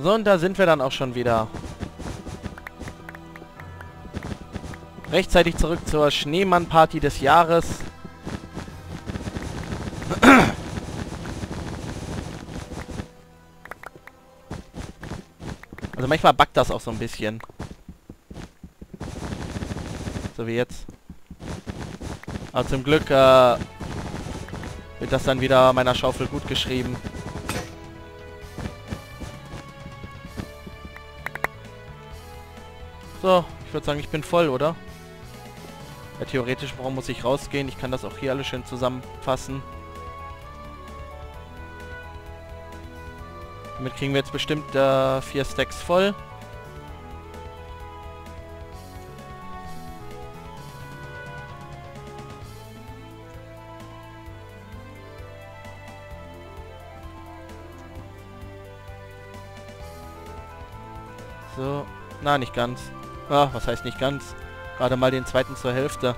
So, und da sind wir dann auch schon wieder. Rechtzeitig zurück zur Schneemann-Party des Jahres. Also manchmal backt das auch so ein bisschen. So wie jetzt. Aber zum Glück wird das dann wieder meiner Schaufel gut geschrieben. So, ich würde sagen, ich bin voll, oder? Ja, theoretisch muss ich rausgehen. Ich kann das auch hier alles schön zusammenfassen. Damit kriegen wir jetzt bestimmt 4 Stacks voll. So, na, nicht ganz. Ah, was heißt nicht ganz? Gerade mal den zweiten zur Hälfte.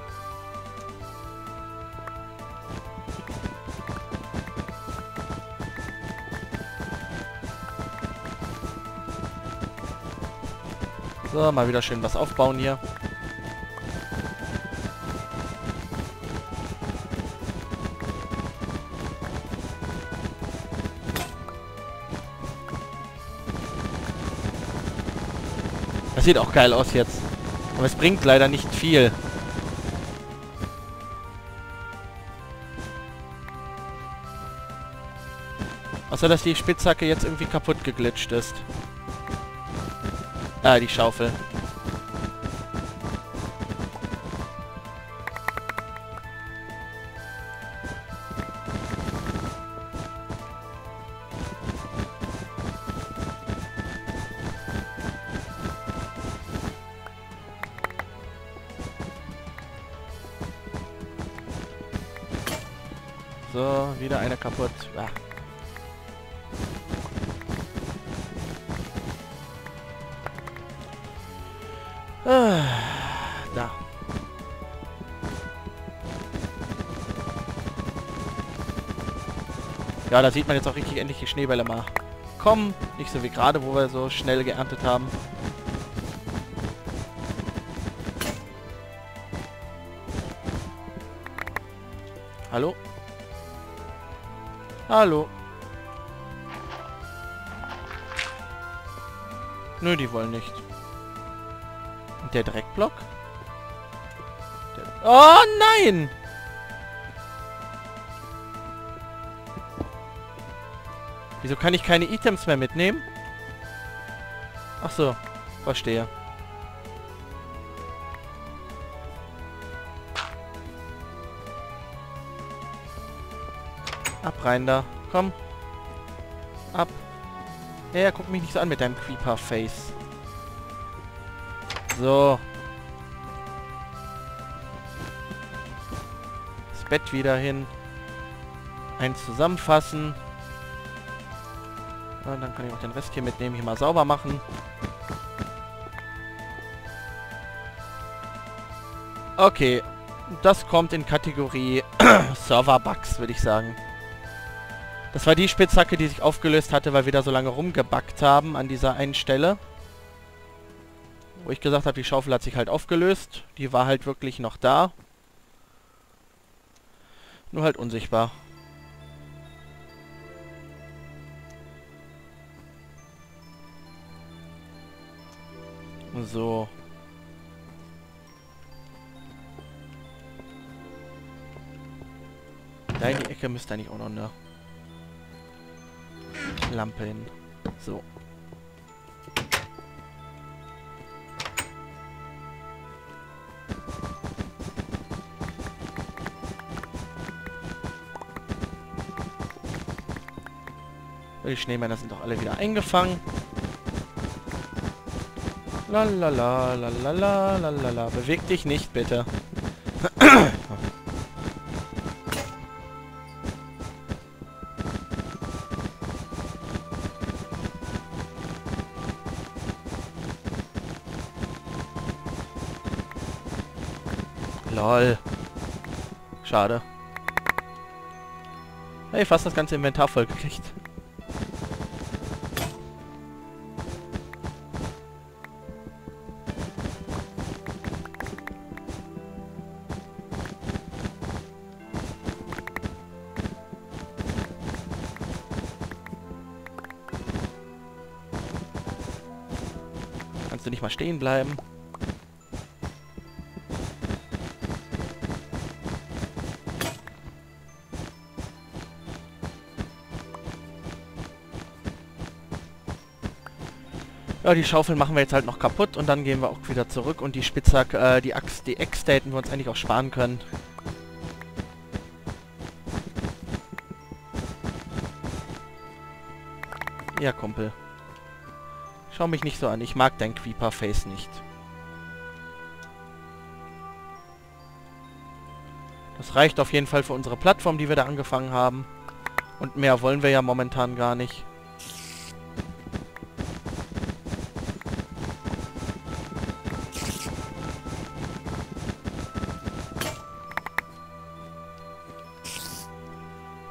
So, mal wieder schön was aufbauen hier. Das sieht auch geil aus jetzt. Aber es bringt leider nicht viel. Außer, dass die Spitzhacke jetzt irgendwie kaputt geglitscht ist. Ah, die Schaufel. So, wieder einer kaputt. Ah. Da. Ja, da sieht man jetzt auch richtig endlich die Schneebälle mal kommen. Nicht so wie gerade, wo wir so schnell geerntet haben. Hallo? Hallo. Nö, die wollen nicht. Und der Dreckblock? Oh nein! Wieso kann ich keine Items mehr mitnehmen? Ach so, verstehe. Ab rein da. Komm. Ab. Ja, guck mich nicht so an mit deinem Creeper-Face. So. Das Bett wieder hin. Eins zusammenfassen. Und dann kann ich auch den Rest hier mitnehmen. Hier mal sauber machen. Okay. Das kommt in Kategorie Server-Bugs, würde ich sagen. Das war die Spitzhacke, die sich aufgelöst hatte, weil wir da so lange rumgebackt haben an dieser einen Stelle. Wo ich gesagt habe, die Schaufel hat sich halt aufgelöst. Die war halt wirklich noch da. Nur halt unsichtbar. So. Da in die Ecke müsste eigentlich auch noch eine Lampe hin. So. Die Schneemänner sind doch alle wieder eingefangen. La la la la la la la la la. Beweg dich nicht, bitte. Lol. Schade. Hey, fast das ganze Inventar voll gekriegt. Kannst du nicht mal stehen bleiben? Ja, die Schaufeln machen wir jetzt halt noch kaputt und dann gehen wir auch wieder zurück. Und die Spitzhacke, die Axt, die Äxte hätten wir uns eigentlich auch sparen können. Ja, Kumpel. Schau mich nicht so an. Ich mag dein Creeper-Face nicht. Das reicht auf jeden Fall für unsere Plattform, die wir da angefangen haben. Und mehr wollen wir ja momentan gar nicht.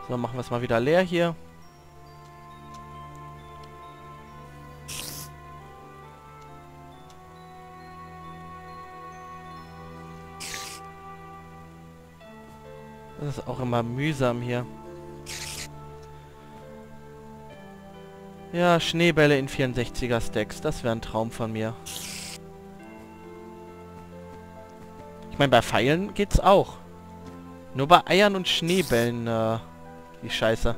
So, machen wir es mal wieder leer hier. Das ist auch immer mühsam hier. Ja, Schneebälle in 64er Stacks. Das wäre ein Traum von mir. Ich meine, bei Pfeilen geht's auch. Nur bei Eiern und Schneebällen, die Scheiße.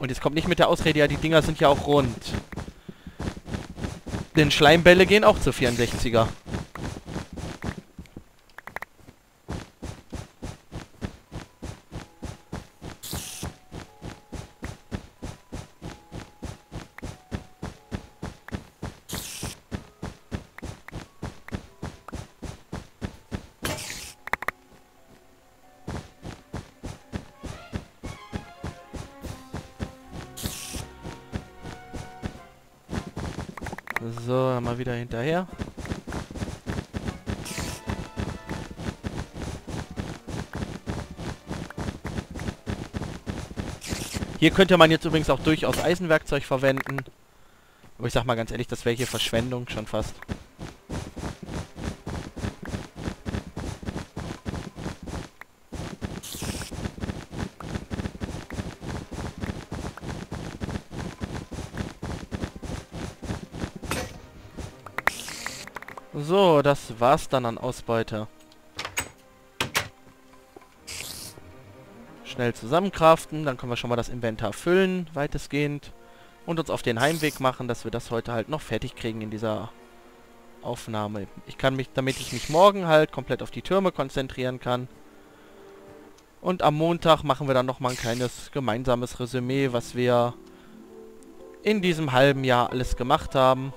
Und jetzt kommt nicht mit der Ausrede, ja, die Dinger sind ja auch rund. Denn Schleimbälle gehen auch zu 64er. So, mal wieder hinterher. Hier könnte man jetzt übrigens auch durchaus Eisenwerkzeug verwenden. Aber ich sag mal ganz ehrlich, das wäre hier Verschwendung schon fast. So, das war's dann an Ausbeute. Schnell zusammenkraften, dann können wir schon mal das Inventar füllen, weitestgehend. Und uns auf den Heimweg machen, dass wir das heute halt noch fertig kriegen in dieser Aufnahme. Ich kann mich, damit ich mich morgen halt komplett auf die Türme konzentrieren kann. Und am Montag machen wir dann nochmal ein kleines gemeinsames Resümee, was wir in diesem halben Jahr alles gemacht haben.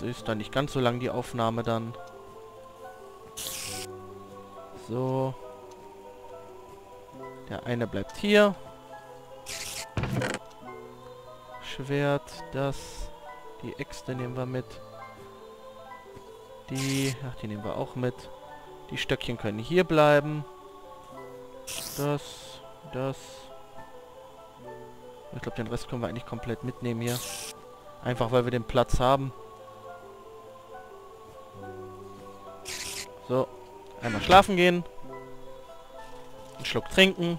Ist dann nicht ganz so lang die Aufnahme dann. So. Der eine bleibt hier. Schwert, das. Die Äxte nehmen wir mit. Die, ach, die nehmen wir auch mit. Die Stöckchen können hier bleiben. Das, das. Ich glaube, den Rest können wir eigentlich komplett mitnehmen hier. Einfach, weil wir den Platz haben. So, einmal schlafen gehen. Einen Schluck trinken.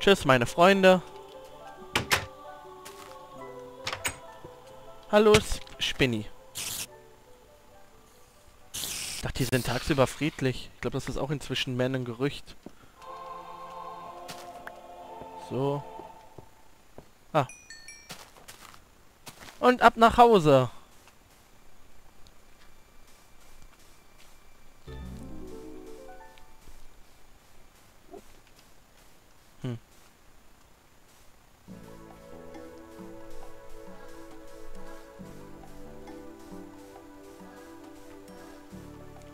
Tschüss, meine Freunde. Hallo, Spinny. Ich dachte, die sind tagsüber friedlich. Ich glaube, das ist auch inzwischen mehr ein Gerücht. So. Ah. Und ab nach Hause. Hm.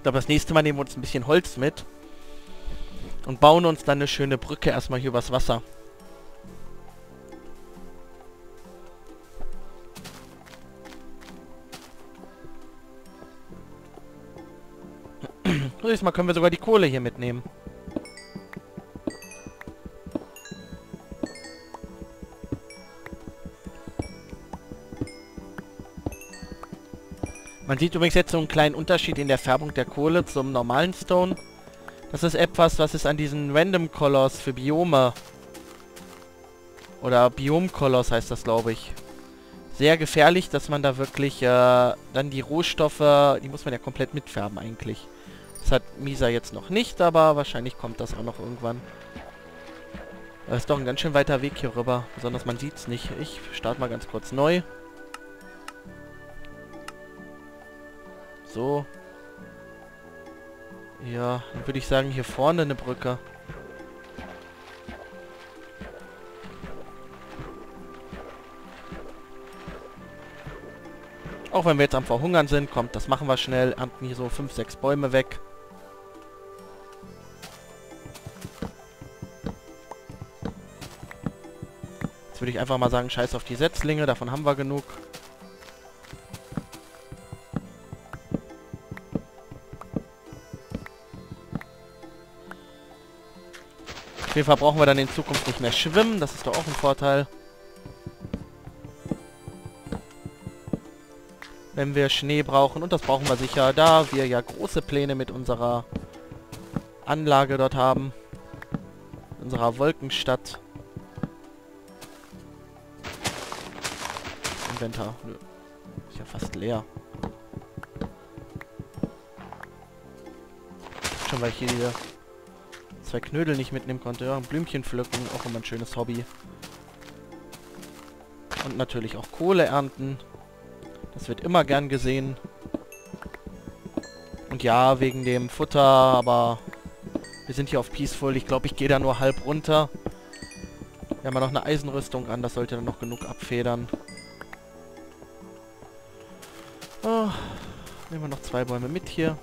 Aber das nächste Mal nehmen wir uns ein bisschen Holz mit und bauen uns dann eine schöne Brücke erstmal hier übers Wasser. Mal können wir sogar die Kohle hier mitnehmen. Man sieht übrigens jetzt so einen kleinen Unterschied in der Färbung der Kohle zum normalen Stone. Das ist etwas, was es an diesen Random Colors für Biome oder Biome Colors heißt das, glaube ich. Sehr gefährlich, dass man da wirklich dann die Rohstoffe, die muss man ja komplett mitfärben eigentlich. Das hat Misa jetzt noch nicht, aber wahrscheinlich kommt das auch noch irgendwann. Das ist doch ein ganz schön weiter Weg hier rüber, besonders man sieht es nicht. Ich starte mal ganz kurz neu. So. Ja, dann würde ich sagen, hier vorne eine Brücke. Auch wenn wir jetzt am Verhungern sind, kommt, das machen wir schnell. Ernten hier so 5, 6 Bäume weg. Jetzt würde ich einfach mal sagen, scheiß auf die Setzlinge, davon haben wir genug. Auf jeden Fall brauchen wir dann in Zukunft nicht mehr schwimmen, das ist doch auch ein Vorteil. Wenn wir Schnee brauchen, und das brauchen wir sicher, da wir ja große Pläne mit unserer Anlage dort haben, unserer Wolkenstadt. Inventar, nö. Ist ja fast leer. Schon weil ich hier 2 Knödel nicht mitnehmen konnte. Ja, Blümchen pflücken, auch immer ein schönes Hobby. Und natürlich auch Kohle ernten. Das wird immer gern gesehen. Und ja, wegen dem Futter, aber wir sind hier auf Peaceful. Ich glaube, ich gehe da nur halb runter. Wir haben ja noch eine Eisenrüstung an, das sollte dann noch genug abfedern. Oh, nehmen wir noch 2 Bäume mit hier.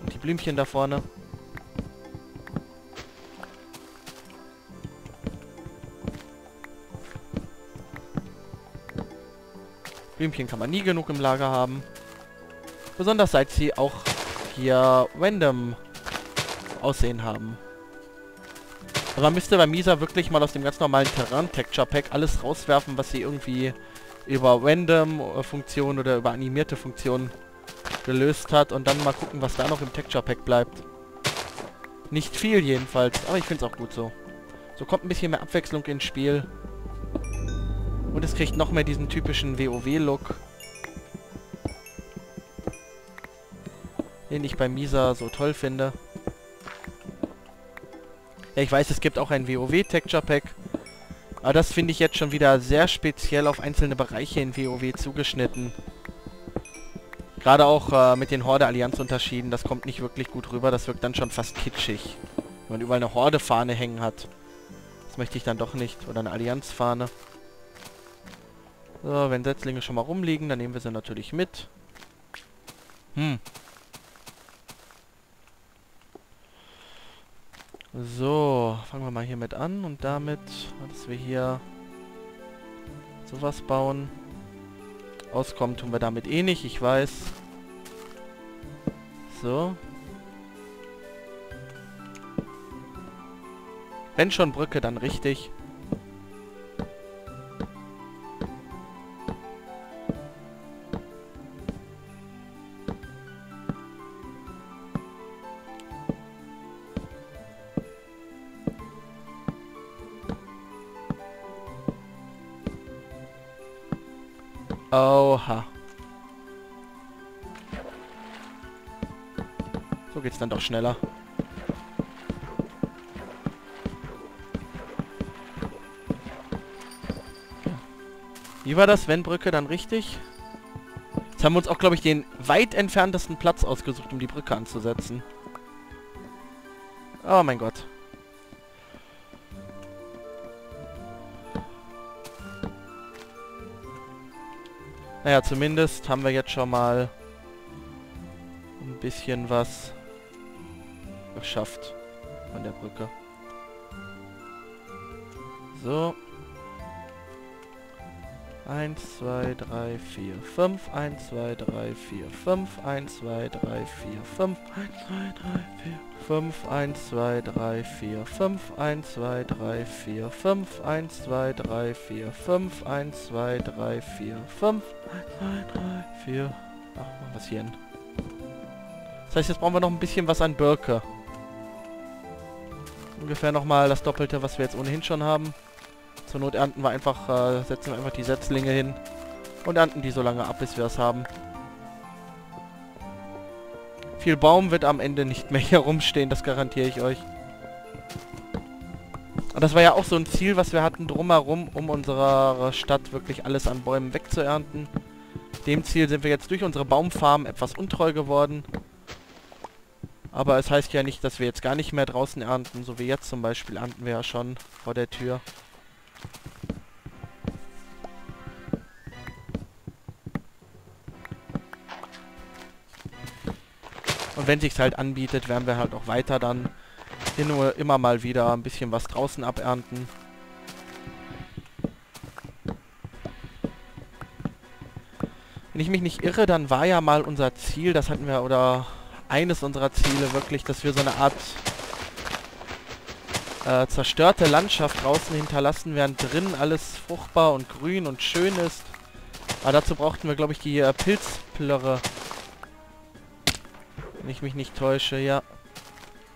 Und die Blümchen da vorne. Blümchen kann man nie genug im Lager haben. Besonders seit sie auch hier random Aussehen haben. Also man müsste bei Misa wirklich mal aus dem ganz normalen Terrain-Texture-Pack alles rauswerfen, was sie irgendwie über Random-Funktionen oder über animierte Funktionen gelöst hat. Und dann mal gucken, was da noch im Texture-Pack bleibt. Nicht viel jedenfalls, aber ich finde es auch gut so. So kommt ein bisschen mehr Abwechslung ins Spiel. Und es kriegt noch mehr diesen typischen WoW-Look, den ich bei Misa so toll finde. Ja, ich weiß, es gibt auch ein WoW-Texture-Pack, aber das finde ich jetzt schon wieder sehr speziell auf einzelne Bereiche in WoW zugeschnitten. Gerade auch mit den Horde-Allianz-Unterschieden, das kommt nicht wirklich gut rüber, das wirkt dann schon fast kitschig. Wenn man überall eine Horde-Fahne hängen hat, das möchte ich dann doch nicht, oder eine Allianz-Fahne. So, wenn Setzlinge schon mal rumliegen, dann nehmen wir sie natürlich mit. So, fangen wir mal hiermit an und damit, dass wir hier sowas bauen. Auskommen tun wir damit eh nicht, ich weiß. So. Wenn schon Brücke, dann richtig. Oha. So geht's dann doch schneller. Wie war das? Wenn Brücke, dann richtig? Jetzt haben wir uns auch, glaube ich, den weit entferntesten Platz ausgesucht, um die Brücke anzusetzen. Oh mein Gott. Naja, zumindest haben wir jetzt schon mal ein bisschen was geschafft an der Brücke. So. 1, 2, 3, 4, 5. 1, 2, 3, 4, 5. 1, 2, 3, 4, 5. 1, 2, 3, 4, 5. 1, 2, 3, 4, 5. 1, 2, 3, 4, 5. 1, 2, 3, 4, 5. 1, 2, 3, 4, 5. 1, 2, 3, 4. Ach, mal was hier hin. Das heißt, jetzt brauchen wir noch ein bisschen was an Birke. Ungefähr nochmal das Doppelte, was wir jetzt ohnehin schon haben. Zur Not ernten wir einfach, setzen wir einfach die Setzlinge hin und ernten die so lange ab, bis wir es haben. Viel Baum wird am Ende nicht mehr hier rumstehen, das garantiere ich euch. Und das war ja auch so ein Ziel, was wir hatten drumherum, um unserer Stadt wirklich alles an Bäumen wegzuernten. Dem Ziel sind wir jetzt durch unsere Baumfarmen etwas untreu geworden. Aber es heißt ja nicht, dass wir jetzt gar nicht mehr draußen ernten, so wie jetzt zum Beispiel ernten wir ja schon vor der Tür. Und wenn sich's halt anbietet, werden wir halt auch weiter dann immer mal wieder ein bisschen was draußen abernten. Wenn ich mich nicht irre, dann war ja mal unser Ziel, das hatten wir, oder eines unserer Ziele wirklich, dass wir so eine Art zerstörte Landschaft draußen hinterlassen, während drinnen alles fruchtbar und grün und schön ist. Aber dazu brauchten wir, glaube ich, die Pilzplörre. Wenn ich mich nicht täusche, ja.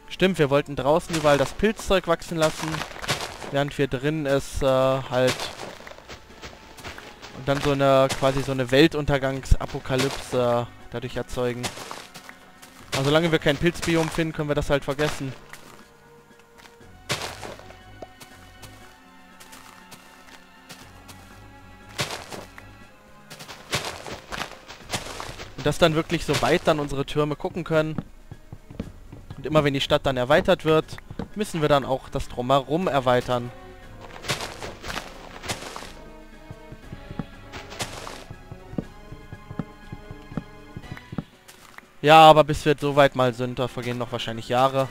Stimmt, wir wollten draußen überall das Pilzzeug wachsen lassen, während wir drinnen es halt... Und dann so eine, quasi so eine Weltuntergangsapokalypse dadurch erzeugen. Aber solange wir kein Pilzbiom finden, können wir das halt vergessen. Und das dann wirklich so weit dann unsere Türme gucken können. Und immer wenn die Stadt dann erweitert wird, müssen wir dann auch das Drumherum erweitern. Ja, aber bis wir so weit mal sind, da vergehen noch wahrscheinlich Jahre.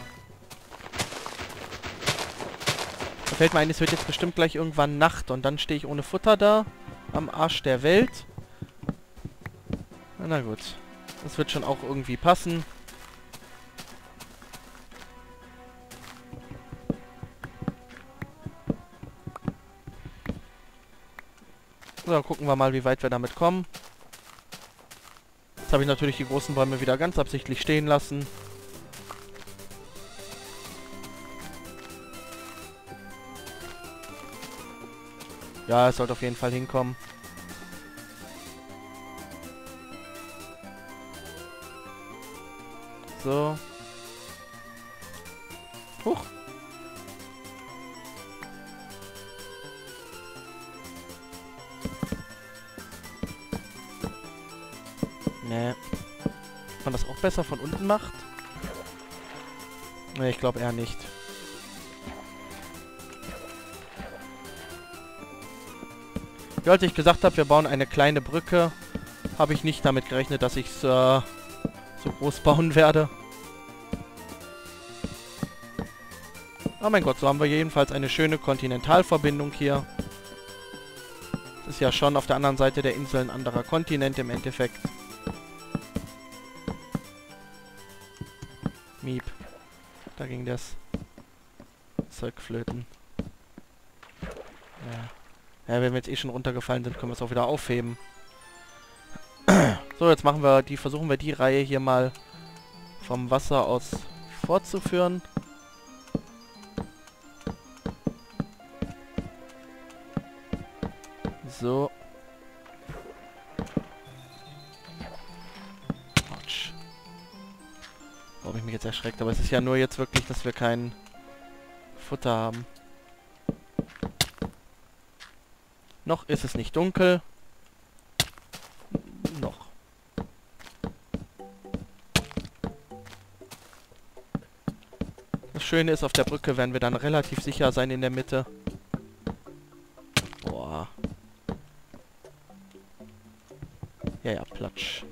Da fällt mir ein, es wird jetzt bestimmt gleich irgendwann Nacht und dann stehe ich ohne Futter da, am Arsch der Welt. Na gut, das wird schon auch irgendwie passen. So, gucken wir mal, wie weit wir damit kommen. Habe ich natürlich die großen Bäume wieder ganz absichtlich stehen lassen. Ja, es sollte auf jeden Fall hinkommen. So. Huch. Ob man das auch besser von unten macht? Ne, ich glaube eher nicht. Wie heute ich gesagt habe, wir bauen eine kleine Brücke, habe ich nicht damit gerechnet, dass ich es so groß bauen werde. Oh mein Gott, so haben wir jedenfalls eine schöne Kontinentalverbindung hier. Das ist ja schon auf der anderen Seite der Insel ein anderer Kontinent im Endeffekt. Miep. Da ging das Zeug flöten. Ja. Ja, wenn wir jetzt eh schon runtergefallen sind, können wir es auch wieder aufheben. So, jetzt machen wir die, versuchen wir die Reihe hier mal vom Wasser aus fortzuführen. So. Ich mich jetzt erschreckt, aber es ist ja nur jetzt wirklich, dass wir kein Futter haben. Noch ist es nicht dunkel. Noch. Das Schöne ist, auf der Brücke werden wir dann relativ sicher sein in der Mitte. Boah. Ja, ja, platsch.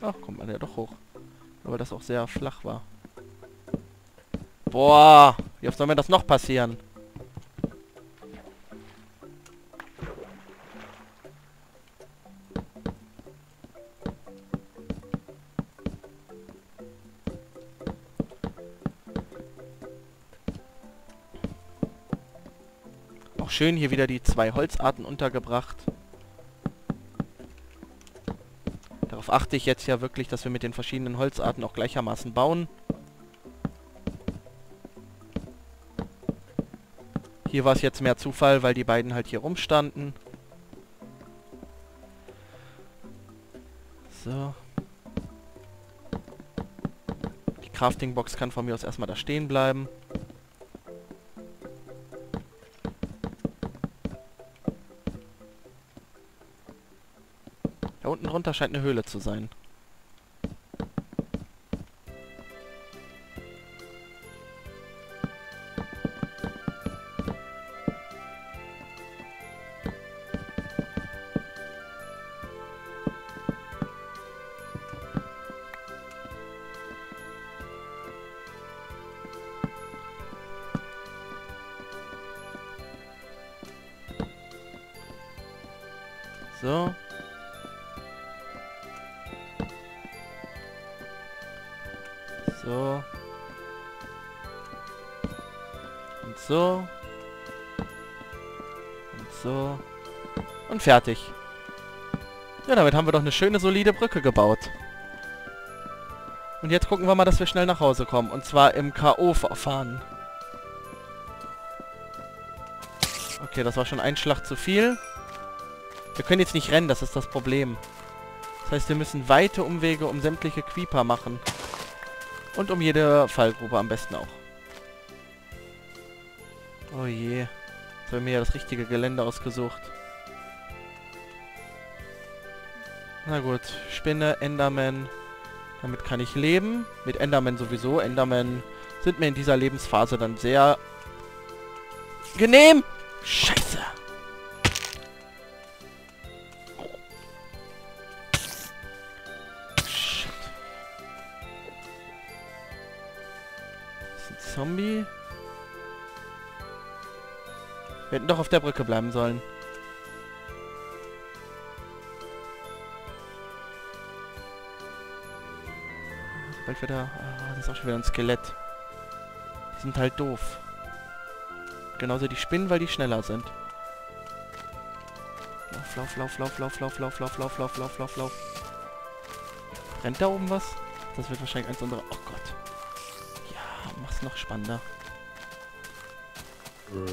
Ach, kommt man ja doch hoch. Aber das auch sehr flach war. Boah, wie oft soll mir das noch passieren? Auch schön hier wieder die zwei Holzarten untergebracht. Darauf achte ich jetzt ja wirklich, dass wir mit den verschiedenen Holzarten auch gleichermaßen bauen. Hier war es jetzt mehr Zufall, weil die beiden halt hier rumstanden. So. Die Crafting-Box kann von mir aus erstmal da stehen bleiben. Da unten runter scheint eine Höhle zu sein. So. So. Und so. Und so. Und fertig. Ja, damit haben wir doch eine schöne, solide Brücke gebaut. Und jetzt gucken wir mal, dass wir schnell nach Hause kommen. Und zwar im K.O.-Verfahren. Okay, das war schon ein Schlag zu viel. Wir können jetzt nicht rennen, das ist das Problem. Das heißt, wir müssen weite Umwege um sämtliche Creeper machen. Und um jede Fallgrube am besten auch. Oh je. Jetzt haben wir ja das richtige Gelände ausgesucht. Na gut. Spinne, Enderman. Damit kann ich leben. Mit Enderman sowieso. Enderman sind mir in dieser Lebensphase dann sehr genehm. Scheiße. Zombie. Wir hätten doch auf der Brücke bleiben sollen. Bald wieder... Oh, das ist auch schon wieder ein Skelett. Die sind halt doof. Genauso die Spinnen, weil die schneller sind. Lauf, lauf, lauf, lauf, lauf, lauf, lauf, lauf, lauf, lauf, lauf, lauf. Brennt da oben was? Das wird wahrscheinlich eins anderer... Oh Gott. Mach's noch spannender. Komm,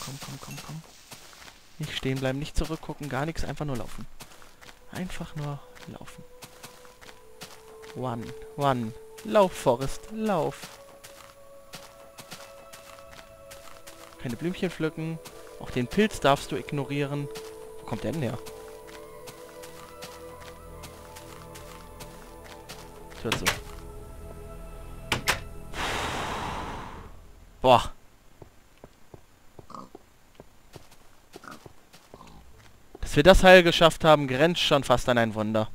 komm, komm, komm, komm. Nicht stehen bleiben, nicht zurückgucken, gar nichts, einfach nur laufen. Einfach nur laufen. One, one. Lauf, Forest, lauf. Keine Blümchen pflücken. Auch den Pilz darfst du ignorieren. Wo kommt der denn her? So. Boah. Dass wir das Heil geschafft haben, grenzt schon fast an ein Wunder.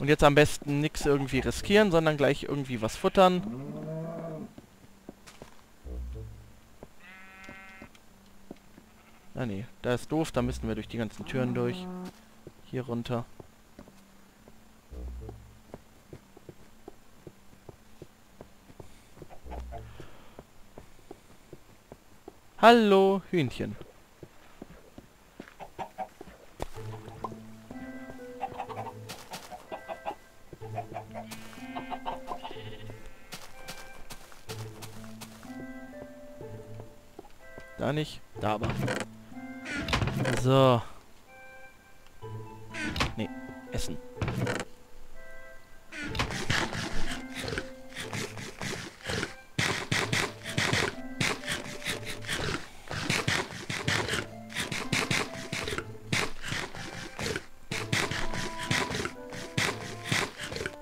Und jetzt am besten nichts irgendwie riskieren, sondern gleich irgendwie was futtern. Ah ne, da ist doof, da müssten wir durch die ganzen Türen durch. Hier runter. Hallo, Hühnchen. Da nicht, da aber. So. Nee, essen.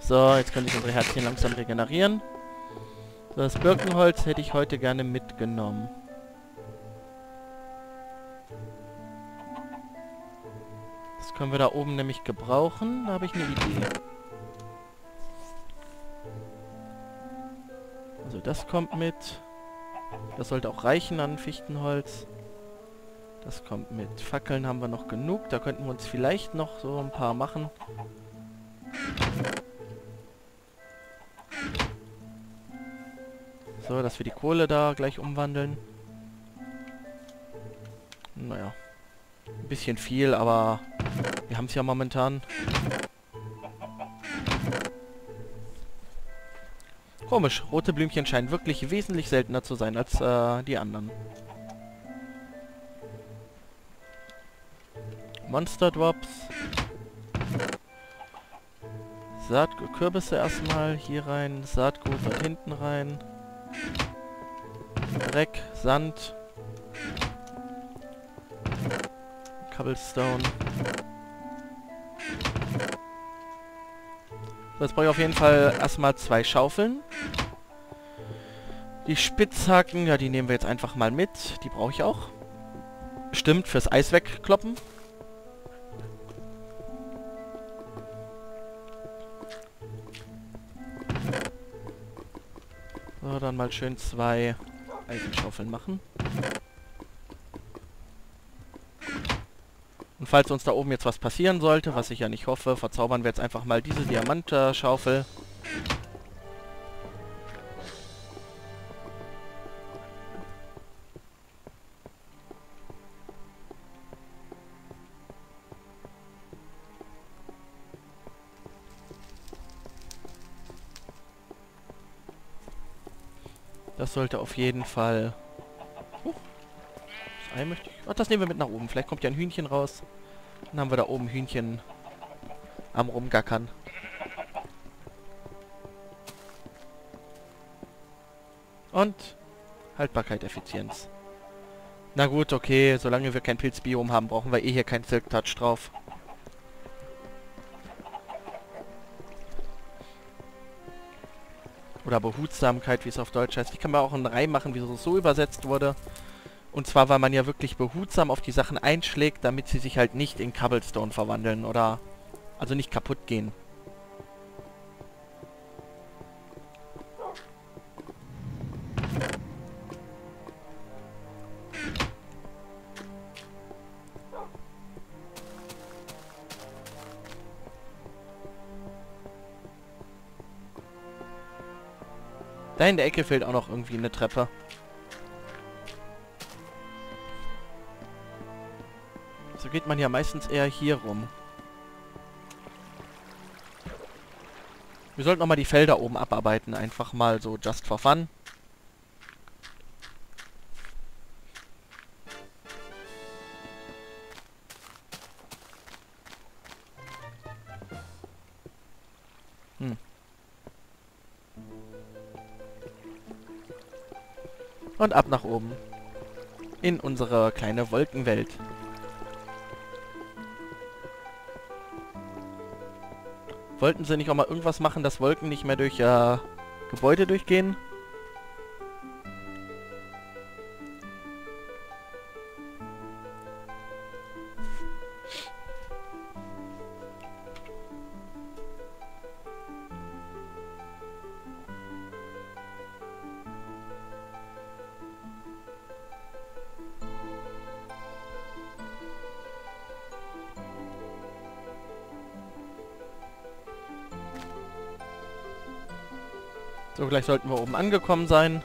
So, jetzt können sich unsere Herzchen langsam regenerieren. So, das Birkenholz hätte ich heute gerne mitgenommen. Können wir da oben nämlich gebrauchen? Da habe ich eine Idee. Also das kommt mit. Das sollte auch reichen an Fichtenholz. Das kommt mit. Fackeln haben wir noch genug. Da könnten wir uns vielleicht noch so ein paar machen. So, dass wir die Kohle da gleich umwandeln. Naja. Ein bisschen viel, aber wir haben es ja momentan. Komisch, rote Blümchen scheinen wirklich wesentlich seltener zu sein als die anderen. Monster Drops. Saatgut, Kürbisse erstmal hier rein. Saatgut dort hinten rein. Dreck, Sand. Cobblestone. So, jetzt brauche ich auf jeden Fall erstmal 2 Schaufeln. Die Spitzhacken, ja, die nehmen wir jetzt einfach mal mit. Die brauche ich auch. Stimmt, fürs Eis wegkloppen. So, dann mal schön 2 Eisenschaufeln machen. Und falls uns da oben jetzt was passieren sollte, was ich ja nicht hoffe, verzaubern wir jetzt einfach mal diese Diamantschaufel. Das sollte auf jeden Fall... Das Ei möchte ich... Ach, das nehmen wir mit nach oben. Vielleicht kommt ja ein Hühnchen raus. Dann haben wir da oben Hühnchen am Rumgackern. Und Haltbarkeit, Effizienz. Na gut, okay. Solange wir kein Pilzbiom haben, brauchen wir eh hier keinen Silk Touch drauf. Oder Behutsamkeit, wie es auf Deutsch heißt. Die kann man auch in Reim machen, wie es so übersetzt wurde. Und zwar, weil man ja wirklich behutsam auf die Sachen einschlägt, damit sie sich halt nicht in Cobblestone verwandeln oder... Also nicht kaputt gehen. Da in der Ecke fehlt auch noch irgendwie eine Treppe. So geht man ja meistens eher hier rum. Wir sollten nochmal die Felder oben abarbeiten. Einfach mal so just for fun. Und ab nach oben. In unsere kleine Wolkenwelt. Wollten sie nicht auch mal irgendwas machen, dass Wolken nicht mehr durch Gebäude durchgehen? So, gleich sollten wir oben angekommen sein.